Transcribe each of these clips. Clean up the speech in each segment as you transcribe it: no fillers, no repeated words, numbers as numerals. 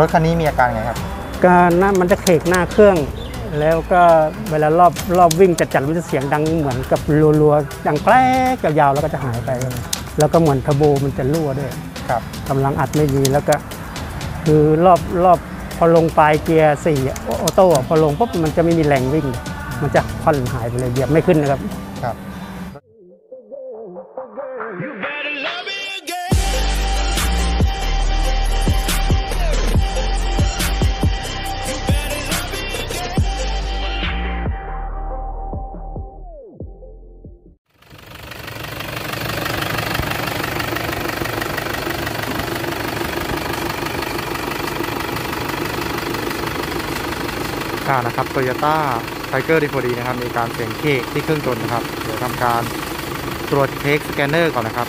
รถคันนี้มีอาการไงครับการน้ำมันจะเขกหน้าเครื่องแล้วก็เวลารอบวิ่งจัดมันจะเสียงดังเหมือนกับรัวๆดังแกล้งยาวๆแล้วก็จะหายไปแล้วก็เหมือนเทอร์โบมันจะรั่วด้วยครับกำลังอัดไม่ดีแล้วก็คือรอบพอลงปลายเกียร์4ออโต้พอลงปุ๊บมันจะไม่มีแรงวิ่งมันจะผ่อนหายไปเลยเหยียบไม่ขึ้นนะครับครับนะครับ Toyota Tiger D4D นะครับมีการเสียงเคกที่เครื่องยนต์นะครับเดี๋ยวทำการตรวจเทคสแกนเนอร์ก่อนนะครับ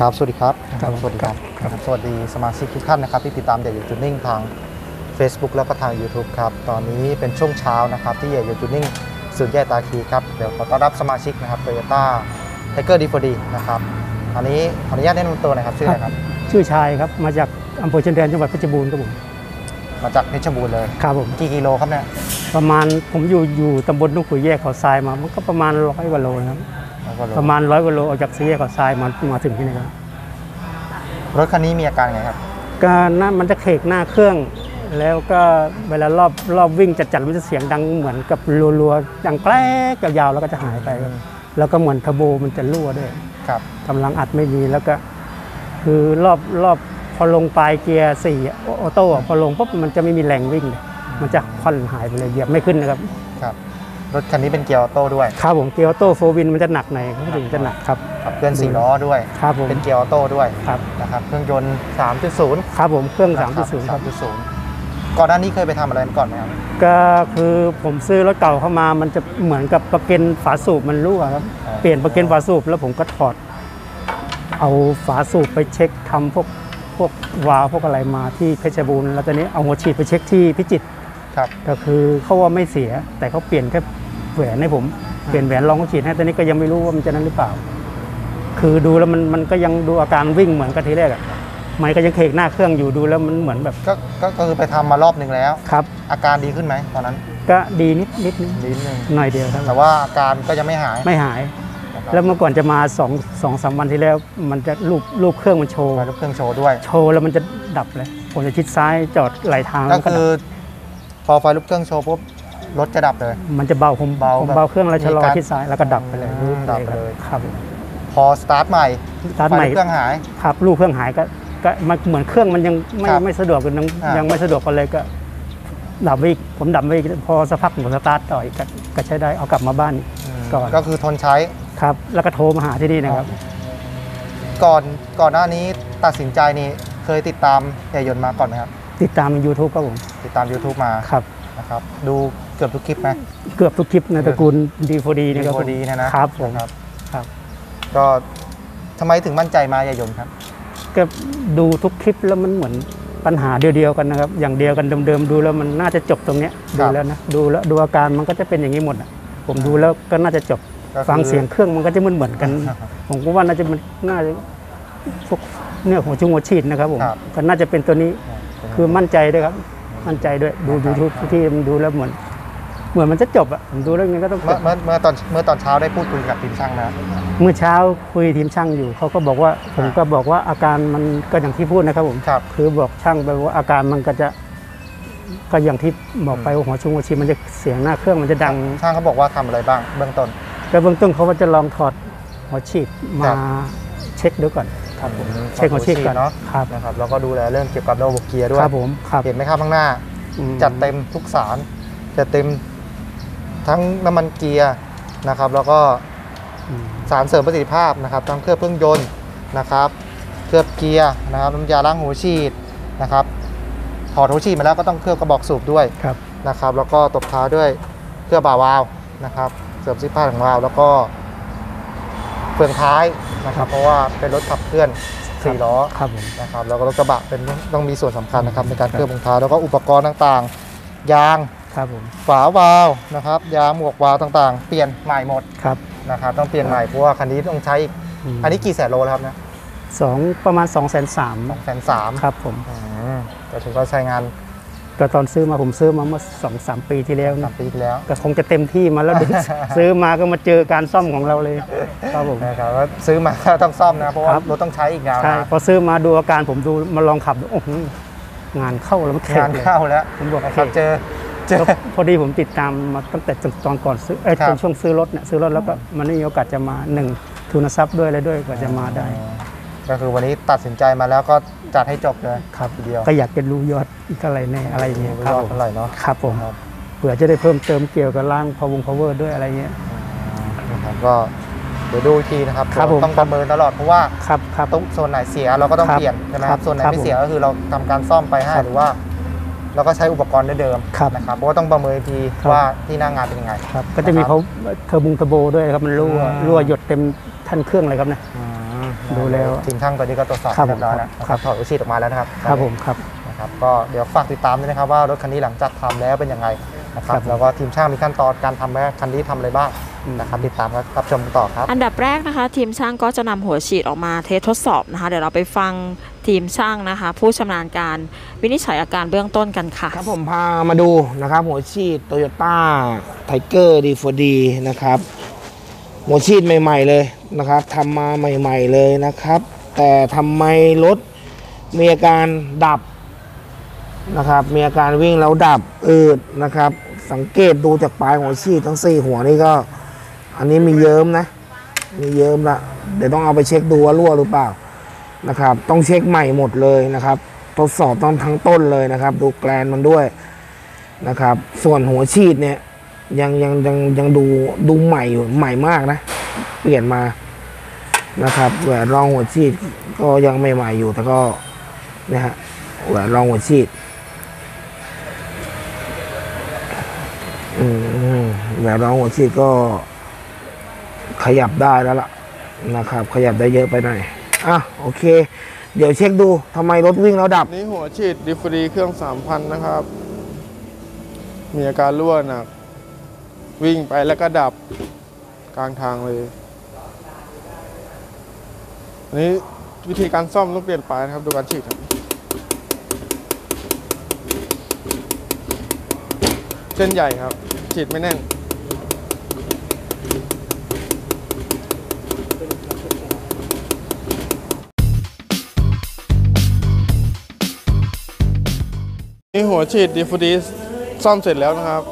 ครับสวัสดีครับสวัสดีครับสวัสดีสมาชิกทุกท่านนะครับที่ติดตามYaeyo Tuningทาง Facebook และก็ทาง YouTube ครับตอนนี้เป็นช่วงเช้านะครับที่Yaeyo Tuningสุดแย่ตาคีครับเดี๋ยวขอต้อนรับสมาชิกนะครับ Toyota Tiger D4D นะครับอันนี้ขออนุญาตแนะนำตัวหน่อยครับชื่ออะไรครับชื่อชายครับมาจากอำเภอเชียงแดนจังหวัดเพชรบูรณ์ครับผมมาจากเพชรบูรณ์เลยครับผมกี่กิโลครับเนี่ยประมาณผมอยู่ตำบลนุ่งขุยแยกเขาทรายมามันก็ประมาณ100 กว่าโลนะครับประมาณ100 กว่าโลออกจากสี่แยกเขาทรายมาถึงที่นี่ครับรถคันนี้มีอาการไงครับการน้ำมันจะเขกหน้าเครื่องแล้วก็เวลารอบวิ่งจัดมันจะเสียงดังเหมือนกับรัวๆดังแกล้งยาวๆแล้วก็จะหายไปแล้วก็เหมือนเทอร์โบมันจะรั่วด้วยครับกำลังอัดไม่ดีแล้วก็คือรอบพอลงปลายเกียร์4ออโต้พอลงปุ๊บมันจะไม่มีแรงวิ่งมันจะผ่อนหายไปเลยเหยียบไม่ขึ้นนะครับครับรถคันนี้เป็นเกียร์ออโต้ด้วยครับผมเกียร์ออโต้โฟร์วินมันจะหนักหน่อยครับมันจะหนักครับขับเคลื่อน4 ล้อด้วยครับผมเป็นเกียร์ออโต้ด้วยครับนะครับเครื่องยนต์ 3.0 ครับผมเครื่อง 3.0 ครับ 3.0 ก่อนหน้านี้เคยไปทำอะไรมาก่อนไหมครับก็คือผมซื้อรถเก่าเข้ามามันจะเหมือนกับประเก็นฝาสูบมันรั่วครับเปลี่ยนประเก็นฝาสูบแล้วผมก็ถอดเอาฝาสูบไปเช็คทำพวกวาล์วพวกอะไรมาที่เพชรบูรณ์แล้วตอนนี้เอาหัวฉีดไปเช็คที่พิจิตรครับก็คือเขาว่าไม่เสียแต่เขาเปลี่ยนแค่แหวนให้ผมเปลี่ยนแหวนรองหัวฉีดให้ตอนนี้ก็ยังไม่รู้ว่ามันจะนั้นหรือเปล่าคือดูแล้วมันก็ยังดูอาการวิ่งเหมือนกับทีแรกอะไมค์ก็ยังเขกหน้าเครื่องอยู่ดูแล้วมันเหมือนแบบก็คือไปทำมารอบหนึ่งแล้วครับอาการดีขึ้นไหมตอนนั้นก็ดีนิดนึงหน่อยเดียวครับแต่ว่าอาการก็ยังไม่หายแล้วเมื่อก่อนจะมา2-3 วันที่แล้วมันจะรูปเครื่องมันโชว์รูปเครื่องโชว์ด้วยโชว์แล้วมันจะดับเลยผมจะชิดซ้ายจอดไหลทางก็คือพอไฟรูปเครื่องโชว์ปุ๊บรถจะดับเลยมันจะเบาผมเบาเครื่องแล้วชะลอชิดซ้ายแล้วก็ดับไปเลยดับเลยครับพอสตาร์ทใหม่เครื่องหายครับรูปเครื่องหายก็มันเหมือนเครื่องมันยังไม่สะดวกกันยังไม่สะดวกกันเลยก็ดับไปผมดับไปพอสักพักผมสตาร์ทต่ออีกก็ใช้ได้เอากลับมาบ้านก่อนก็คือทนใช้ครับแล้วก็โทรมาหาที่นี่นะครับก่อนหน้านี้ตัดสินใจนี่เคยติดตามYaeyoมาก่อนไหมครับติดตาม YouTube ครับผมติดตาม YouTube มาครับนะครับดูเกือบทุกคลิปไหมเกือบทุกคลิปในตระกูลD4DนะครับD4Dนะครับผมครับก็ทำไมถึงมั่นใจมาYaeyoครับก็ดูทุกคลิปแล้วมันเหมือนปัญหาเดียวกันนะครับอย่างเดียวกันเดิมๆดูแล้วมันน่าจะจบตรงนี้ดูแล้วนะดูอาการมันก็จะเป็นอย่างนี้หมดผมดูแล้วก็น่าจะจบฟังเสียงเครื่องมันก็จะเหมือนกันผมก็ว่าน่าจะพวกเนื้อหัวชุ่มหัวฉีดนะครับผมก็น่าจะเป็นตัวนี้คือมั่นใจด้วยครับมั่นใจด้วยดูทุกที่มันดูแล้วเหมือนมันจะจบอ่ะผมดูแล้วงั้นก็ต้องเมื่อตอนเช้าได้พูดคุยกับทีมช่างนะเมื่อเช้าคุยทีมช่างอยู่เขาก็บอกว่าผมก็บอกว่าอาการมันก็อย่างที่พูดนะครับผมคือบอกช่างไปว่าอาการมันก็จะก็อย่างที่บอกไปหัวชุ่มหัวฉีดมันจะเสียงหน้าเครื่องมันจะดังช่างเขาบอกว่าทำอะไรบ้างเบื้องต้นก็เบื้องต้นเขาว่าจะลองถอดหัวฉีดมาเช็คดูก่อนครับผมเช็คหัวฉีดก่อนเนาะครับนะครับแล้วก็ดูแลเรื่องเกี่ยวกับระบบเกียร์ด้วยครับผมเห็นไหมครับข้างหน้าจัดเต็มทุกสารจะเต็มทั้งน้ำมันเกียร์นะครับแล้วก็สารเสริมประสิทธิภาพนะครับทั้งเครื่องยนต์นะครับเครื่องเกียร์นะครับน้ำยาล้างหัวฉีดนะครับถอดหัวฉีดมาแล้วก็ต้องเครื่องกระบอกสูบด้วยนะครับแล้วก็ตบท้ายด้วยเครื่องบ่าวาล์วนะครับเสริมสิบผ้าของเราแล้วก็เฟืองท้ายนะครับเพราะว่าเป็นรถขับเคลื่อน4 ล้อนะครับแล้วก็รถกระบะเป็นต้องมีส่วนสำคัญนะครับในการเคลื่อนเฟืองท้ายแล้วก็อุปกรณ์ต่างๆยาง ครับผมฝาวาล์วนะครับยาหมวกวาล์วต่างๆเปลี่ยนใหม่หมดครับนะครับต้องเปลี่ยนใหม่เพราะว่าคันนี้ต้องใช้อันนี้กี่แสนโลแล้วครับนะประมาณ 2,300,000 ครับผมก็ถือว่าใช้งานก็ตอนซื้อมาผมซื้อมาเมื่อ 2-3 ปีที่แล้วนะก็คงจะเต็มที่มาแล้วซื้อมาก็มาเจอการซ่อมของเราเลยครับผมนะครับซื้อมาต้องซ่อมนะเพราะว่ารถต้องใช้อีกยาวนะพอซื้อมาดูอาการผมดูมาลองขับโอ้โหงานเข้าแล้วงานเข้าแล้วผมบอกครับเจอพอดีผมติดตามมาตั้งแต่ตอนก่อนซื้อตอนช่วงซื้อรถเนี่ยซื้อรถแล้วก็มันไม่มีโอกาสจะมาหนึ่งทุนทรัพย์ด้วยอะไรด้วยกว่าจะมาได้ก็คือวันนี้ตัดสินใจมาแล้วก็จัดให้จบเลยครับเดียวก็อยากจะรู้ยอดอีกอะไรแน่อะไรอย่างเงี้ยครับผมอะไรเนาะครับผมเผื่อจะได้เพิ่มเติมเกี่ยวกับร่างpower ด้วยอะไรเงี้ยนะครับก็เดี๋ยวดูทีนะครับต้องประเมินตลอดเพราะว่าตรงโซนไหนเสียเราก็ต้องเปลี่ยนนะครับโซนไหนไม่เสียก็คือเราทำการซ่อมไปให้หรือว่าเราก็ใช้อุปกรณ์เดิมนะครับเพราะว่าต้องประเมินทีว่าที่หน้างานเป็นยังไงครับก็จะมีเขาเทอร์โบด้วยครับมันรั่วหยดเต็มท่านเครื่องเลยครับเนี่ยดูแล้วทีมช่างตอนนี้ก็ตรวจสอบเรียบร้อยแล้วถอดอุปกรณ์ออกมาแล้วนะครับครับผมครับนะครับก็เดี๋ยวฝากติดตามด้วยนะครับว่ารถคันนี้หลังจากทำแล้วเป็นยังไงนะครับแล้วก็ทีมช่างมีขั้นตอนการทำว่าคันนี้ทำอะไรบ้างนะครับติดตามครับชมต่อครับอันดับแรกนะคะทีมช่างก็จะนำหัวฉีดออกมาเทสทดสอบนะคะเดี๋ยวเราไปฟังทีมช่างนะคะผู้ชำนาญการวินิจฉัยอาการเบื้องต้นกันค่ะครับผมพามาดูนะครับหัวฉีด Toyota Tiger D4D นะครับหัวฉีดใหม่ๆเลยนะครับทำมาใหม่ๆเลยนะครับแต่ทำไมรถมีอาการดับนะครับมีอาการวิ่งแล้วดับอืดนะครับสังเกตดูจากปลายหัวฉีดทั้ง4หัวนี่ก็อันนี้มีเยิ้มนะมีเยิ้มละเดี๋ยวต้องเอาไปเช็คดูว่ารั่วหรือเปล่านะครับต้องเช็คใหม่หมดเลยนะครับทดสอบต้องทั้งต้นเลยนะครับดูแกลนมันด้วยนะครับส่วนหัวฉีดเนี่ยยังดูใหม่อยู่ใหม่มากนะเปลี่ยนมานะครับแหวนรองหัวฉีดก็ยังใหม่ๆอยู่แต่ก็นะฮะแหวนรองหัวฉีดแหวนรองหัวฉีดก็ขยับได้แล้วล่ะนะครับขยับได้เยอะไปหน่อยอ่ะโอเคเดี๋ยวเช็คดูทำไมรถวิ่งแล้วดับนี่หัวฉีดดิฟรีเครื่อง 3,000 นะครับมีอาการรั่วหนักวิ่งไปแล้วก็ดับกลางทางเลยอันนี้วิธีการซ่อมต้องเปลี่ยนปลายนะครับดูการฉีดครับเส้นใหญ่ครับฉีดไม่แน่นนี่หัวฉีดดีฟูดีซ่อมเสร็จแล้วนะครับ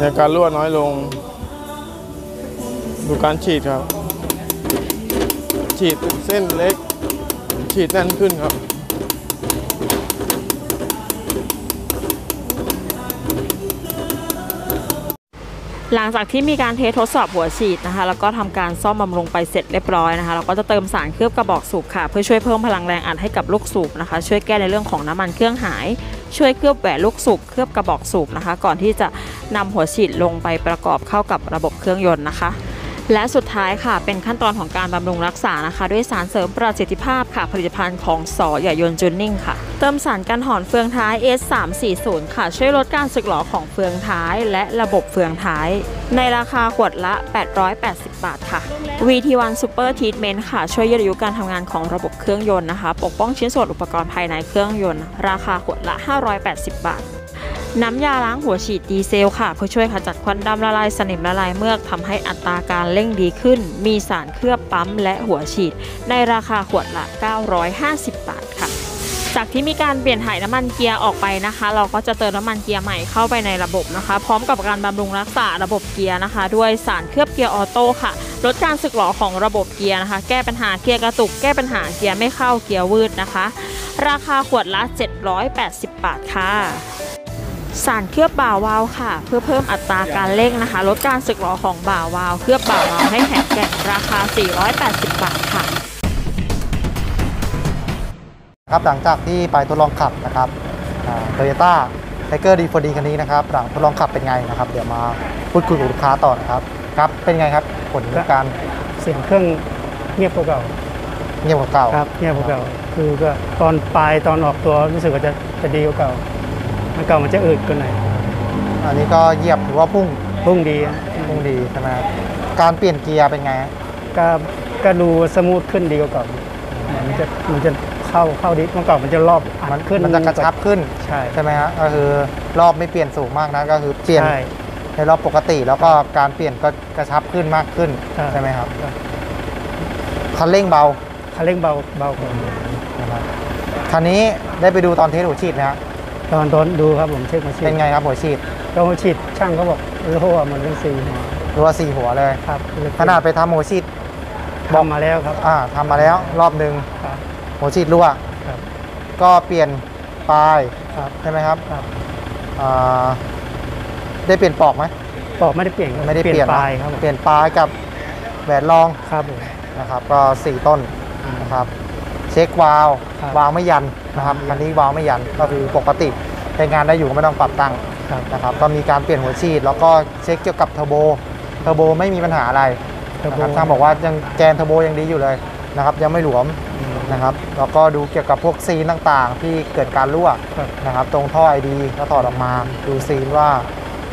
อาการรั่วน้อยลงดูการฉีดครับฉีดเส้นเล็กฉีดแน่นขึ้นครับหลังจากที่มีการเทสทดสอบหัวฉีดนะคะแล้วก็ทำการซ่อมบำรุงไปเสร็จเรียบร้อยนะคะเราก็จะเติมสารเคลือบกระบอกสูบค่ะเพื่อช่วยเพิ่มพลังแรงอัดให้กับลูกสูบนะคะช่วยแก้ในเรื่องของน้ำมันเครื่องหายช่วยเคลือบแหวนลูกสูบเคลือบกระบอกสูบนะคะก่อนที่จะนำหัวฉีดลงไปประกอบเข้ากับระบบเครื่องยนต์นะคะและสุดท้ายค่ะเป็นขั้นตอนของการบำรุงรักษานะคะด้วยสารเสริมประสิทธิภาพค่ะผลิตภัณฑ์ของส.ใหญ่ยนต์จูนนิ่งค่ะเติมสารกันหอนเฟืองท้าย S340 ค่ะช่วยลดการสึกหรอของเฟืองท้ายและระบบเฟืองท้ายในราคาขวดละ880 บาทค่ะ VT1 Super Treatment ค่ะช่วยยืดอายุการทำงานของระบบเครื่องยนต์นะคะปกป้องชิ้นส่วนอุปกรณ์ภายในเครื่องยนต์ราคาขวดละ580 บาทน้ำยาล้างหัวฉีดดีเซลค่ะเพื่อช่วยขจัดควันดำละลายสนิมละลายเมือกทำให้อัตราการเร่งดีขึ้นมีสารเคลือบปั๊มและหัวฉีดในราคาขวดละ950 บาทค่ะจากที่มีการเปลี่ยนถ่ายน้ำมันเกียร์ออกไปนะคะเราก็จะเติมน้ำมันเกียร์ใหม่เข้าไปในระบบนะคะพร้อมกับการบำรุงรักษาระบบเกียร์นะคะด้วยสารเคลือบเกียร์ออโต้ค่ะลดการสึกหรอของระบบเกียร์นะคะแก้ปัญหาเกียร์กระตุกแก้ปัญหาเกียร์ไม่เข้าเกียร์วืดนะคะราคาขวดละ780 บาทค่ะสารเคลือบบ่าวาล์วค่ะเพื่อเพิ่มอัตราการเร่งนะคะลดการสึกหรอของบ่าวาล์วเคลือบบ่าวาล์วให้แข็งแกร่งราคา480 บาทค่ะครับหลังจากที่ไปทดลองขับนะครับ Toyota Tiger D4D คันนี้นะครับหลังทดลองขับเป็นไงนะครับเดี๋ยวมาพูดคุยกับลูกค้าต่อนะครับครับเป็นไงครับผลการเสียงเครื่องเงียบกว่าเก่าเงียบกว่าเก่าครับเงียบกว่าเก่าคือก็ตอนปลายตอนออกตัวรู้สึกว่าจะดีกว่าเก่า อันเก่ามันจะอืดกว่าหน่อยอันนี้ก็เหยียบถือว่าพุ่งดีใช่ไหมการเปลี่ยนเกียร์เป็นไงก็ดูสมูทขึ้นดีกว่าเก่ามันจะเข้าดิสเมื่อก่อนมันจะรอบมันขึ้นมันจะกระชับขึ้นใช่ไหมฮะก็คือรอบไม่เปลี่ยนสูงมากนะก็คือเปลี่ยนในรอบปกติแล้วก็การเปลี่ยนก็กระชับขึ้นมากขึ้นใช่ไหมครับคันเร่งเบาเบานะครับคันนี้ได้ไปดูตอนเทสหัวฉีดนะตอนดูครับผมเช็คหัวฉีดเป็นไงครับหัวฉีดตอนหัวฉีดช่างเขาบอกรัวมันเป็น4 หัวเลยครับขนาดไปทำหัวฉีดทำมาแล้วครับทำมาแล้วรอบหนึ่งหัวฉีดรั่วก็เปลี่ยนปลายใช่ไหมครับได้เปลี่ยนปลอกไหมปลอกไม่ได้เปลี่ยนปลายครับเปลี่ยนปลายกับแหวนรองครับนะครับก็4 ต้นนะครับเช็ควาล์วไม่ยันนะครับคันนี้วาล์วไม่ยันก็คือปกติใช้งานได้อยู่ก็ไม่ต้องปรับตั้งนะครับก็มีการเปลี่ยนหัวฉีดแล้วก็เช็คเกี่ยวกับเทอร์โบไม่มีปัญหาอะไรนะครับทางบอกว่ายังแกนเทอร์โบยังดีอยู่เลยนะครับยังไม่หลวมนะครับแล้วก็ดูเกี่ยวกับพวกซีนต่างๆที่เกิดการรั่วนะครับตรงท่อไอดีก็ถอดออกมาดูซีนว่า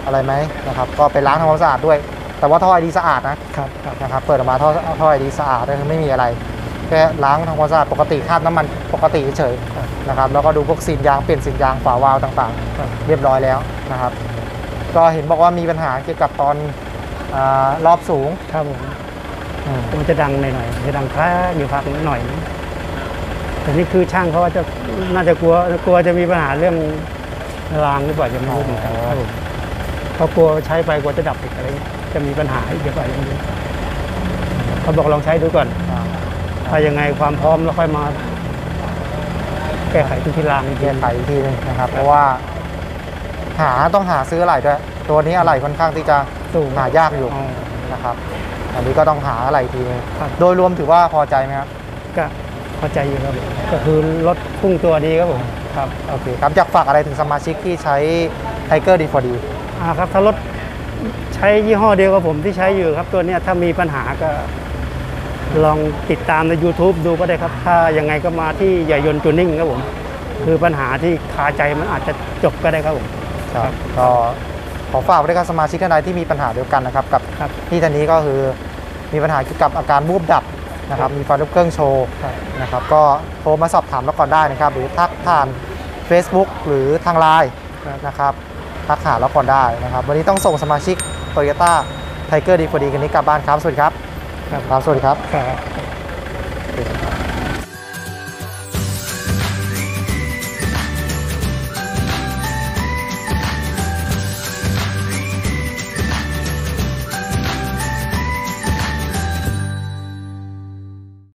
อะไรไหมนะครับก็ไปล้างทำความสะอาดด้วยแต่ว่าท่อไอดีสะอาดนะครับเปิดออกมาท่อไอดีสะอาดเลยไม่มีอะไรแค่ล้างทำความสะอาดปกติคาบน้ำมันปกติเฉยนะครับแล้วก็ดูพวกซีนยางเปลี่ยนซีนยางฝาวาล์วต่างๆเรียบร้อยแล้วนะครับก็เห็นบอกว่ามีปัญหาเกี่ยวกับตอนรอบสูงครับผมมันจะดังหน่อยจะดังค้าอยู่พักหน่อยแต่นี่คือช่างเขาว่าจะน่าจะกลัวจะมีปัญหาเรื่องรางหรือเปล่าจะไม่รู้เหมือนกันครับผมเขากลัวใช้ไปกลัวจะดับอีกอะไรจะมีปัญหาอีกเยอะไปเขาบอกลองใช้ดูก่อนถ้ายังไงความพร้อมแล้วค่อยมาแก้ไขที่รางแก้ไขที่นึงนะครับเพราะว่าต้องหาซื้ออะไหล่ด้วยตัวนี้อะไหล่ค่อนข้างที่จะหายากอยู่นะครับอันนี้ก็ต้องหาอะไหล่ทีนึงโดยรวมถือว่าพอใจไหมครับก็พอใจอยู่ครับก็คือรถพุ่งตัวดีครับผมครับโอเคครับอยากฝากอะไรถึงสมาชิกที่ใช้ไทเกอร์ดีพอดีครับถ้ารถใช้ยี่ห้อเดียวกับผมที่ใช้อยู่ครับตัวนี้ถ้ามีปัญหาก็ลองติดตามใน YouTube ดูก็ได้ครับถ้ายังไงก็มาที่ใหญ่ยนต์จูนิ่งครับผมคือปัญหาที่คาใจมันอาจจะจบก็ได้ครับผมครับก็ขอฝากไว้ด้วยครับสมาชิกท่านใดที่มีปัญหาเดียวกันนะครับกับที่ท่านนี้ก็คือมีปัญหาเกี่ยวกับอาการวูบดับนะครับมีไฟลุกเครื่องโชว์นะครับก็โทรมาสอบถามเราก่อนได้นะครับหรือทักทาง Facebook หรือทาง LINE นะครับทักหาเราก่อนได้นะครับวันนี้ต้องส่งสมาชิก Toyota Tiger ดีพอดีกันนี้กลับบ้านครับสวัสดีครับสวัสดีครับ